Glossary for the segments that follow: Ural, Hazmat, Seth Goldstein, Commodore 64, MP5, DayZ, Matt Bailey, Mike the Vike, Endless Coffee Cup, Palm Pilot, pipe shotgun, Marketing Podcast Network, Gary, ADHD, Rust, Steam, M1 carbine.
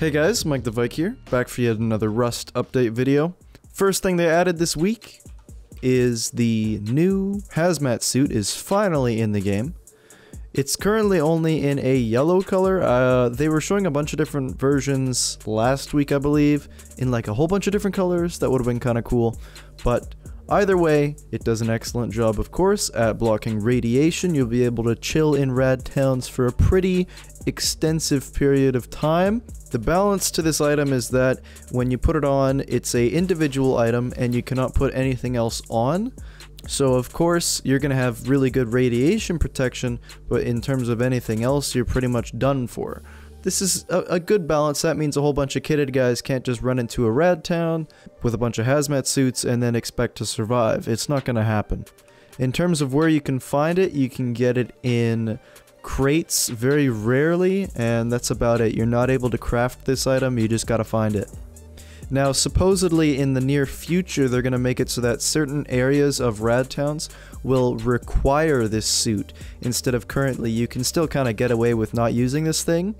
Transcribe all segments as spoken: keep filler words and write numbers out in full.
Hey guys, Mike the Vike here, back for yet another Rust update video. First thing they added this week is the new hazmat suit is finally in the game. It's currently only in a yellow color. Uh, they were showing a bunch of different versions last week, I believe, in like a whole bunch of different colors. That would have been kind of cool, but either way, it does an excellent job, of course, at blocking radiation. You'll be able to chill in rad towns for a pretty extensive period of time. The balance to this item is that when you put it on, it's an individual item and you cannot put anything else on. So of course, you're going to have really good radiation protection, but in terms of anything else, you're pretty much done for. This is a, a good balance. That means a whole bunch of kitted guys can't just run into a rad town with a bunch of hazmat suits and then expect to survive. It's not going to happen. In terms of where you can find it, you can get it in crates very rarely, and that's about it. You're not able to craft this item, you just got to find it. Now, supposedly in the near future, they're going to make it so that certain areas of rad towns will require this suit. Instead of currently, you can still kind of get away with not using this thing.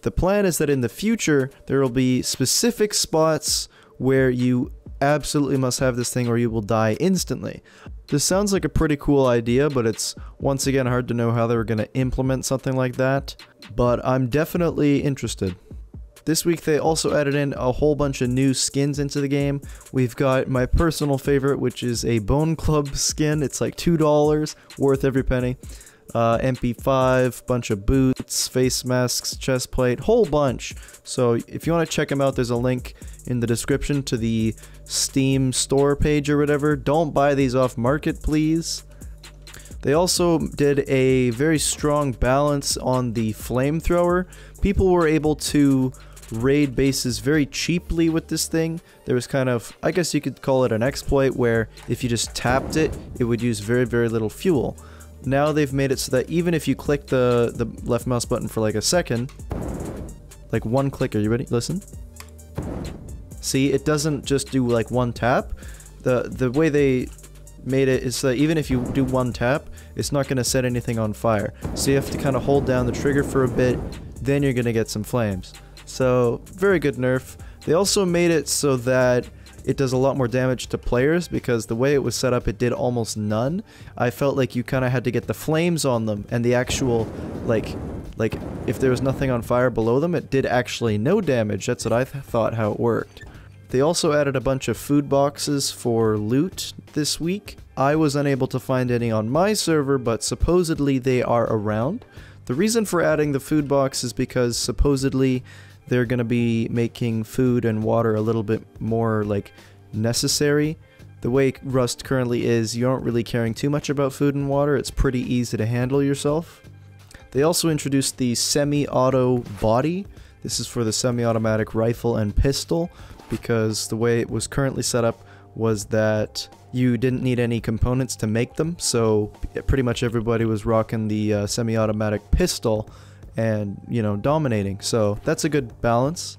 The plan is that in the future, there will be specific spots where you absolutely must have this thing or you will die instantly. This sounds like a pretty cool idea, but it's once again hard to know how they were going to implement something like that. But I'm definitely interested. This week they also added in a whole bunch of new skins into the game. We've got my personal favorite, which is a Bone Club skin. It's like two dollars, worth every penny. Uh, M P five, bunch of boots, face masks, chest plate, whole bunch. So if you want to check them out, there's a link in the description to the Steam store page or whatever. Don't buy these off market, please. They also did a very strong balance on the flamethrower. People were able to raid bases very cheaply with this thing. There was kind of, I guess you could call it an exploit, where if you just tapped it, it would use very, very little fuel. Now they've made it so that even if you click the, the left mouse button for like a second, like one click, are you ready? Listen. See, it doesn't just do like one tap. The, the way they made it is so that even if you do one tap, it's not going to set anything on fire. So you have to kind of hold down the trigger for a bit, then you're going to get some flames. So, very good nerf. They also made it so that it does a lot more damage to players, because the way it was set up, it did almost none. I felt like you kind of had to get the flames on them, and the actual, like, like if there was nothing on fire below them, it did actually no damage. That's what I th thought how it worked. They also added a bunch of food boxes for loot this week. I was unable to find any on my server, but supposedly they are around. The reason for adding the food box is because supposedly they're going to be making food and water a little bit more, like, necessary. The way Rust currently is, you aren't really caring too much about food and water. It's pretty easy to handle yourself. They also introduced the semi-auto body. This is for the semi-automatic rifle and pistol, because the way it was currently set up was that you didn't need any components to make them, so pretty much everybody was rocking the uh, semi-automatic pistol, and, you know, dominating. So that's a good balance.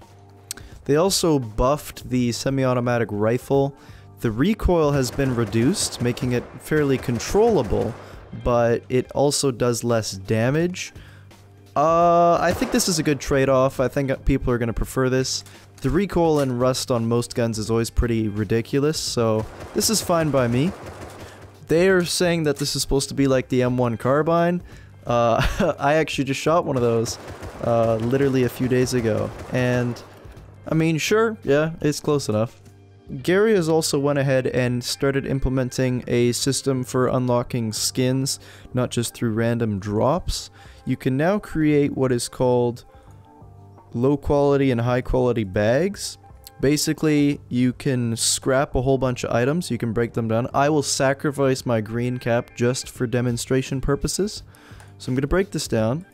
They also buffed the semi-automatic rifle. The recoil has been reduced, making it fairly controllable, but it also does less damage. Uh, I think this is a good trade-off. I think people are going to prefer this. The recoil and rust on most guns is always pretty ridiculous, so this is fine by me. They are saying that this is supposed to be like the M one carbine. Uh, I actually just shot one of those, uh, literally a few days ago, and, I mean, sure, yeah, it's close enough. Gary has also went ahead and started implementing a system for unlocking skins, not just through random drops. You can now create what is called low-quality and high-quality bags. Basically, you can scrap a whole bunch of items, you can break them down. I will sacrifice my green cap just for demonstration purposes. So I'm going to break this down,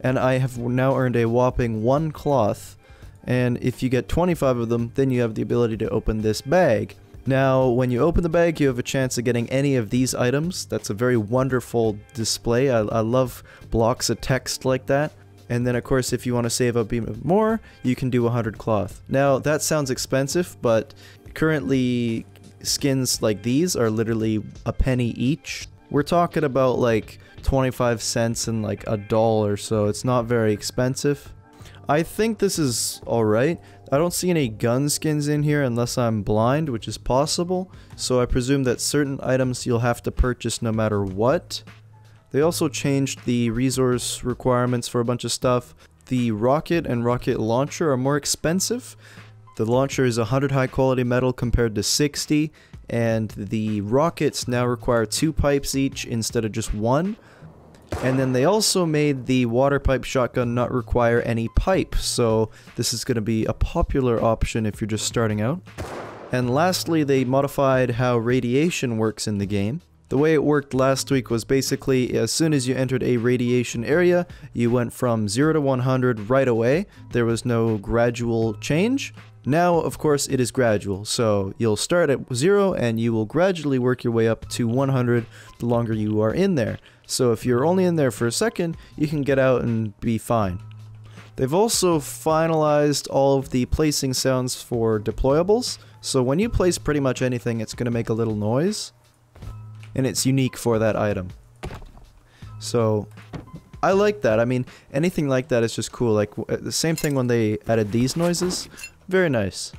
and I have now earned a whopping one cloth, and if you get twenty-five of them, then you have the ability to open this bag. Now, when you open the bag, you have a chance of getting any of these items. That's a very wonderful display. I, I love blocks of text like that. And then, of course, if you want to save up even more, you can do one hundred cloth. Now, that sounds expensive, but currently skins like these are literally a penny each. We're talking about like twenty-five cents and like a dollar, so it's not very expensive. I think this is alright. I don't see any gun skins in here unless I'm blind, which is possible. So I presume that certain items you'll have to purchase no matter what. They also changed the resource requirements for a bunch of stuff. The rocket and rocket launcher are more expensive. The launcher is one hundred high quality metal compared to sixty, and the rockets now require two pipes each instead of just one. And then they also made the water pipe shotgun not require any pipe, so this is going to be a popular option if you're just starting out. And lastly, they modified how radiation works in the game. The way it worked last week was basically as soon as you entered a radiation area, you went from zero to one hundred right away. There was no gradual change. Now, of course, it is gradual, so you'll start at zero and you will gradually work your way up to one hundred the longer you are in there. So if you're only in there for a second, you can get out and be fine. They've also finalized all of the placing sounds for deployables, so when you place pretty much anything, it's going to make a little noise, and it's unique for that item. So I like that. I mean, anything like that is just cool. Like the same thing when they added these noises. Very nice.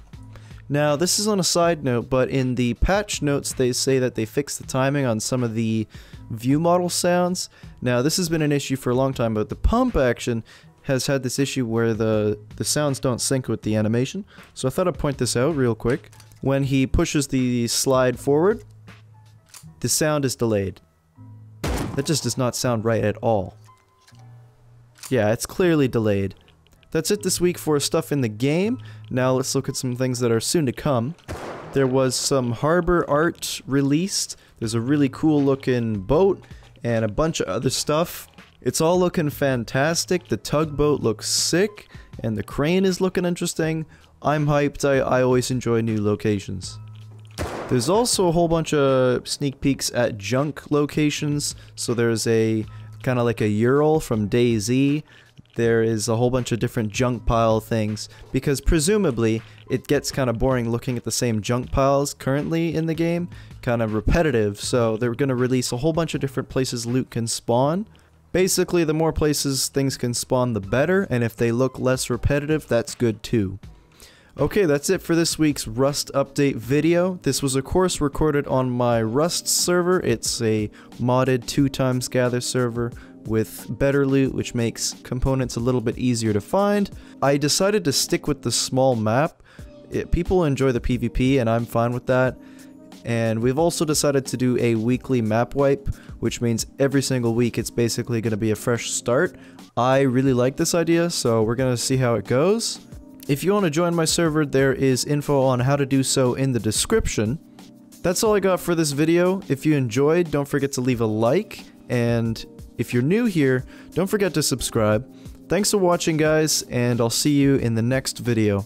Now, this is on a side note, but in the patch notes they say that they fixed the timing on some of the view model sounds. Now, this has been an issue for a long time, but the pump action has had this issue where the, the sounds don't sync with the animation. So I thought I'd point this out real quick. When he pushes the slide forward, the sound is delayed. That just does not sound right at all. Yeah, it's clearly delayed. That's it this week for stuff in the game. Now let's look at some things that are soon to come. There was some harbor art released. There's a really cool looking boat and a bunch of other stuff. It's all looking fantastic. The tugboat looks sick and the crane is looking interesting. I'm hyped. I, I always enjoy new locations. There's also a whole bunch of sneak peeks at junk locations. So there's a kind of like a Ural from DayZ. There is a whole bunch of different junk pile things, because presumably it gets kind of boring looking at the same junk piles currently in the game, kind of repetitive, so they're going to release a whole bunch of different places loot can spawn. Basically, the more places things can spawn, the better, and if they look less repetitive, that's good too. Okay, that's it for this week's Rust update video. This was, of course, recorded on my Rust server. It's a modded two times gather server with better loot, which makes components a little bit easier to find. I decided to stick with the small map. It, people enjoy the PvP and I'm fine with that. And we've also decided to do a weekly map wipe, which means every single week it's basically going to be a fresh start. I really like this idea, so we're going to see how it goes. If you want to join my server, there is info on how to do so in the description. That's all I got for this video. If you enjoyed, don't forget to leave a like, and if you're new here, don't forget to subscribe. Thanks for watching, guys, and I'll see you in the next video.